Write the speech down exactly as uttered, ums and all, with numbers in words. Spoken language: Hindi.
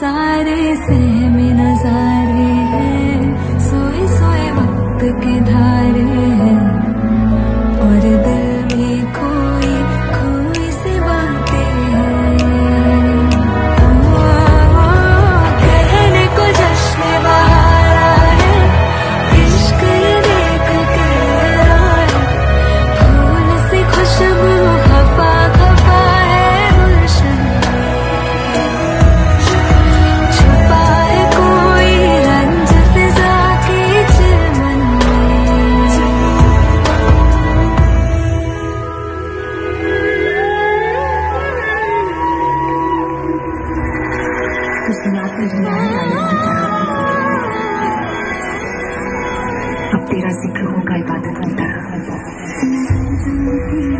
सारे सहमे नजारे हैं, सोए सोए वक्त के धारे हैं, और दिल में खोई खोई सी बातें हैं। कहने को जश्न बहारा है, इश्क ये देख के फूल सी खुशबू खफा खफा है, गुलशन अब तेरा जिक्र होगा इबादत की तरह।